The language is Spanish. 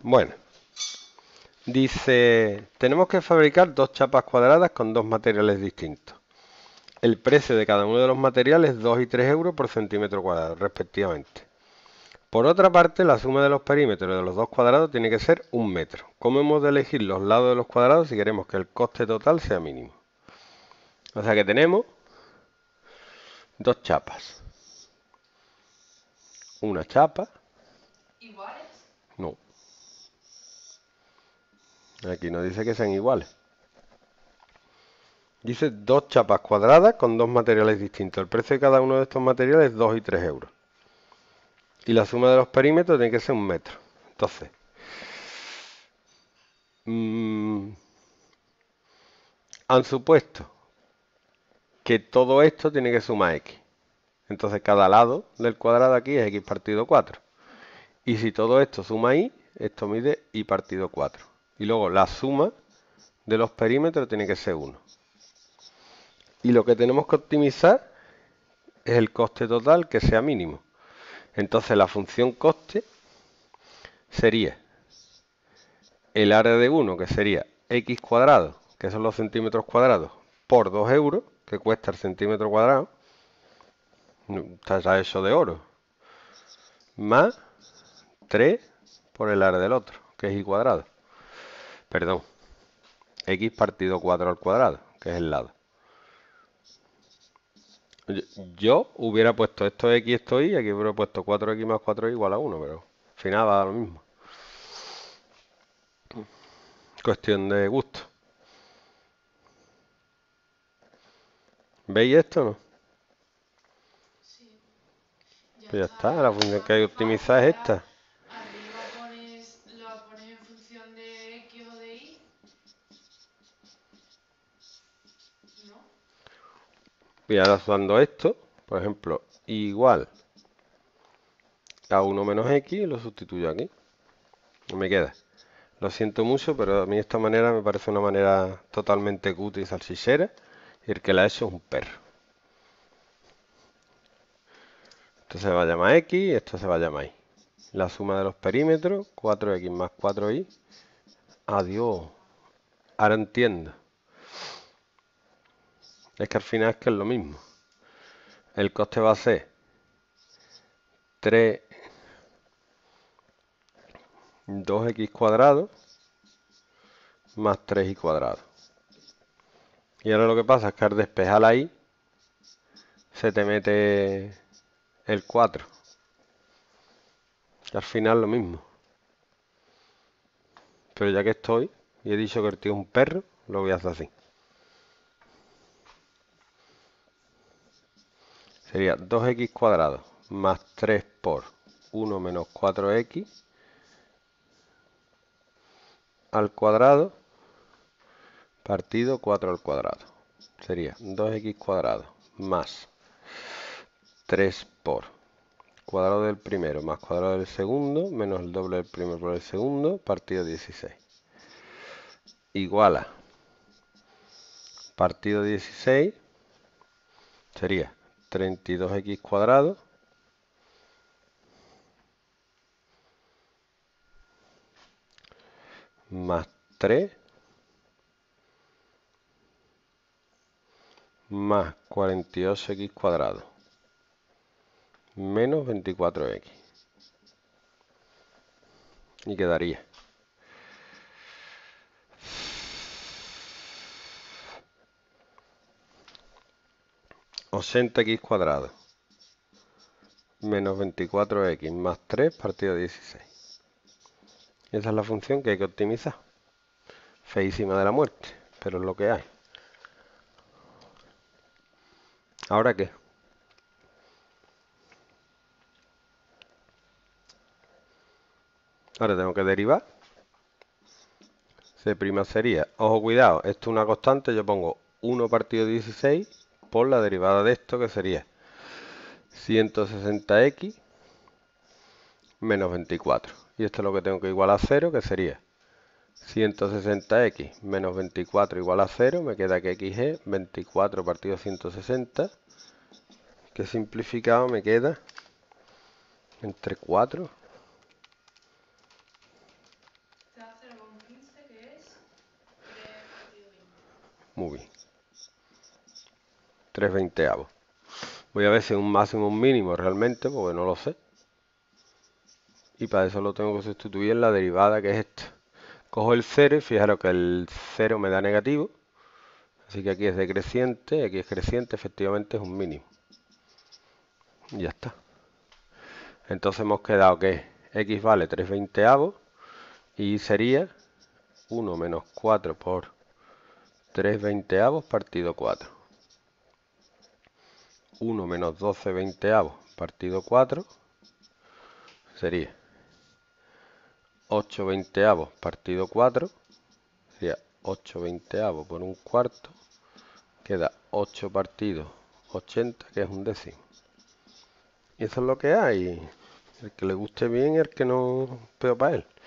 Bueno, dice, tenemos que fabricar dos chapas cuadradas con dos materiales distintos. El precio de cada uno de los materiales es 2 y 3 euros por centímetro cuadrado, respectivamente. Por otra parte, la suma de los perímetros de los dos cuadrados tiene que ser 1 metro. ¿Cómo hemos de elegir los lados de los cuadrados si queremos que el coste total sea mínimo? O sea que tenemos dos chapas. Una chapa. ¿Iguales? No. Aquí nos dice que sean iguales. Dice dos chapas cuadradas con dos materiales distintos. El precio de cada uno de estos materiales es 2 y 3 euros. Y la suma de los perímetros tiene que ser 1 metro. Entonces, han supuesto que todo esto tiene que sumar x. Entonces cada lado del cuadrado aquí es x partido 4. Y si todo esto suma y, esto mide y partido 4. Y luego la suma de los perímetros tiene que ser 1. Y lo que tenemos que optimizar es el coste total que sea mínimo. Entonces la función coste sería el área de 1, que sería x cuadrado, que son los centímetros cuadrados, por 2 euros, que cuesta el centímetro cuadrado. Está ya hecho de oro. Más 3 por el área del otro, que es y cuadrado. Perdón, x partido 4 al cuadrado, que es el lado. Yo hubiera puesto esto x, esto y, aquí hubiera puesto 4x más 4y igual a 1, pero al final va a lo mismo. Cuestión de gusto. ¿Veis esto o no? Sí. Pues ya está, la función que hay que optimizar es esta. Arriba lo pones en función de x o de y. ¿No? Y ahora usando esto, por ejemplo, igual a 1 menos x, lo sustituyo aquí. Y me queda. Lo siento mucho, pero a mí esta manera me parece una manera totalmente cutre y salchichera. Y el que la ha hecho es un perro. Esto se va a llamar x, esto se va a llamar y. La suma de los perímetros, 4x más 4y. Adiós. Ahora entiendo. Es que al final es que es lo mismo. El coste va a ser 3, 2x cuadrado más 3y cuadrado. Y ahora lo que pasa es que al despejar la y se te mete el 4. Al final lo mismo. Pero ya que estoy y he dicho que el tío es un perro, lo voy a hacer así. Sería 2x cuadrado más 3 por 1 menos 4x al cuadrado partido 4 al cuadrado. Sería 2x cuadrado más 3 por cuadrado del primero más cuadrado del segundo menos el doble del primero por el segundo partido 16. Igual a partido 16 sería 32x cuadrado más 3 más 48x cuadrado menos 24x y quedaría 80x cuadrado menos 24x más 3 partido 16. Esa es la función que hay que optimizar. Feísima de la muerte, pero es lo que hay. ¿Ahora qué? Ahora tengo que derivar. C' sería, ojo cuidado, esto es una constante, yo pongo 1 partido 16 por la derivada de esto, que sería 160x menos 24. Y esto es lo que tengo que igualar a 0, que sería 160x menos 24 igual a 0, me queda que x es 24 partido 160, que simplificado me queda entre 4 se hace lo con 15, que es 3 partido 20. Muy bien. 3 veinteavos. Voy a ver si es un máximo o un mínimo realmente, porque no lo sé. Y para eso lo tengo que sustituir en la derivada, que es esta. Cojo el 0 y fijaros que el 0 me da negativo. Así que aquí es decreciente, aquí es creciente, efectivamente es un mínimo. Y ya está. Entonces hemos quedado que x vale 3 veinteavos y sería 1 menos 4 por 3 veinteavos partido 4. 1 menos 12 veinteavos partido 4 sería 8 veinteavos partido 4, sería 8 veinteavos por un cuarto, queda 8 partido 80, que es un décimo. Y eso es lo que hay, el que le guste bien, el que no, peor para él.